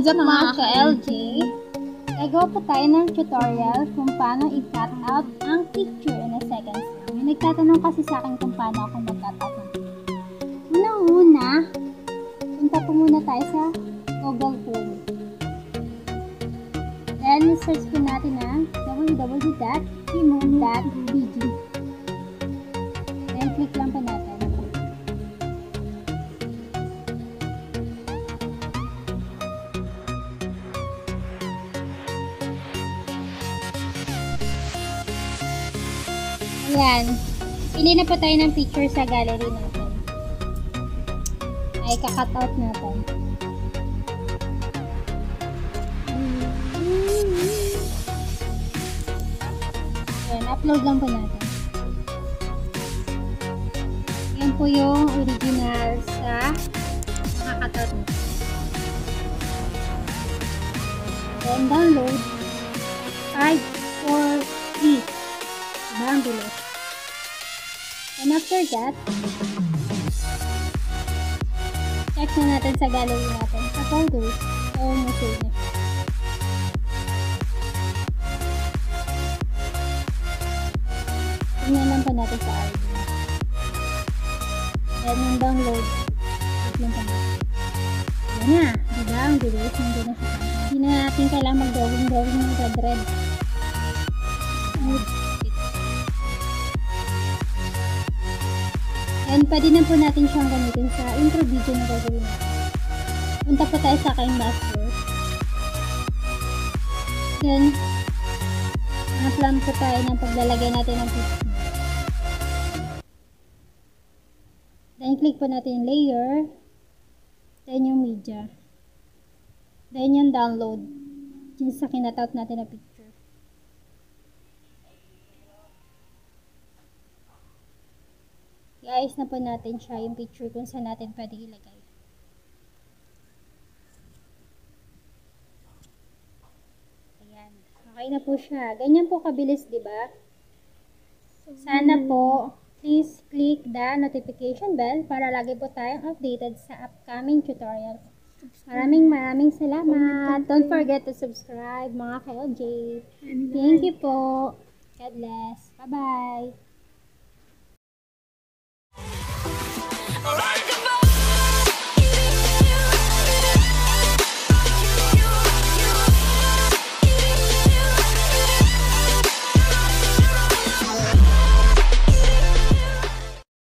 Zap Macho LG. Nagawa po tayo ng tutorial kung paano i-cut out ang picture in a second lang. May nagtatanong kasi sa akin kung paano ako mag-cut out ng picture. Una, punta po muna tayo sa Google Phone. Then, search po natin na www.remove.dg. Then, click lang po natin. Ayan. Pili na po tayo ng picture sa gallery natin. Ay, kakat out natin. Ayan, upload lang po natin. Ayan po yung original sa kakat out natin. Then, download. 5, 4, 3. Down below. And after that, check na natin sa gallery natin, sa folders, o message na. Tingnan lang pa natin sa ID. Then yung download, click lang pa natin. Yan na, diba? Ang bilis, nandiyan na sa kanya. Hindi na natin kailangan mag-drawing ng red. And pwede na po natin siyang gamitin sa intro video na gagawin natin. Punta po tayo sa aking dashboard. Then, na-plan po tayo ng paglalagay natin ng picture. Then, click po natin yung layer. Then, yung media. Then, yung download. Yung sa kinatout natin na picture. I-ayos na po natin siya yung picture kung saan natin pwede ilagay. Ayan. Okay na po siya. Ganyan po kabilis, diba? Sana po, please click the notification bell para lagi po tayong updated sa upcoming tutorial. Maraming salamat. Don't forget to subscribe, mga ka-LJ. Thank you po. God bless. Bye-bye.